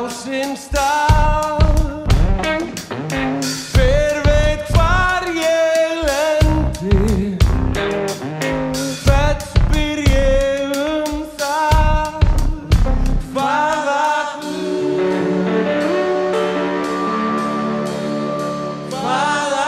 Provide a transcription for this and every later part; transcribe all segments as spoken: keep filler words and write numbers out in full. house in style. Hver veit hvar ég lendi, hvert spyr ég um það. Hvaða Guð, hvaða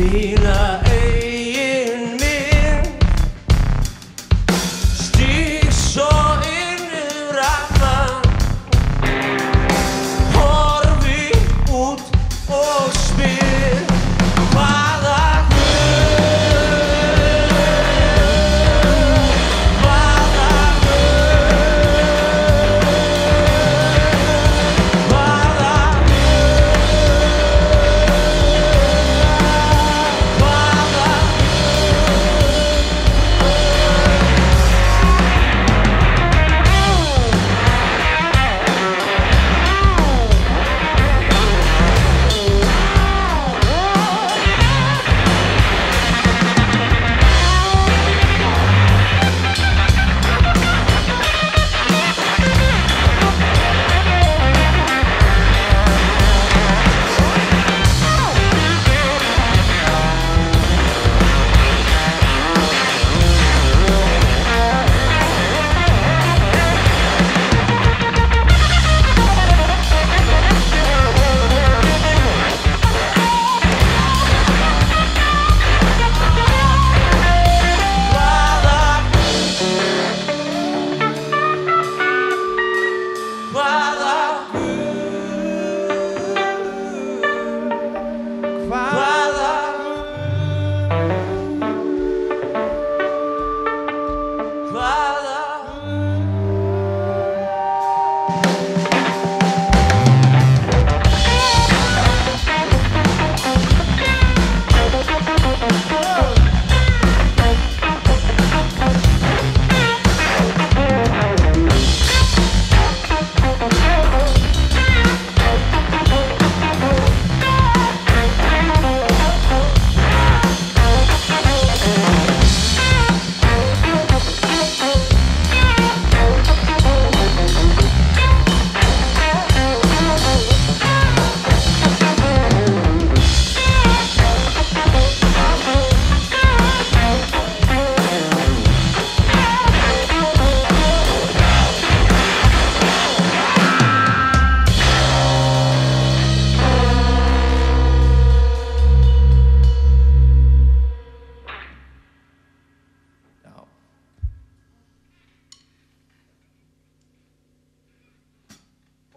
Mína eigin mynd, stíg svo inn um rammann, horfi út og spyr. Hvaða Guð, hvaða Guð, hvaða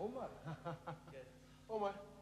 Omar. Omar.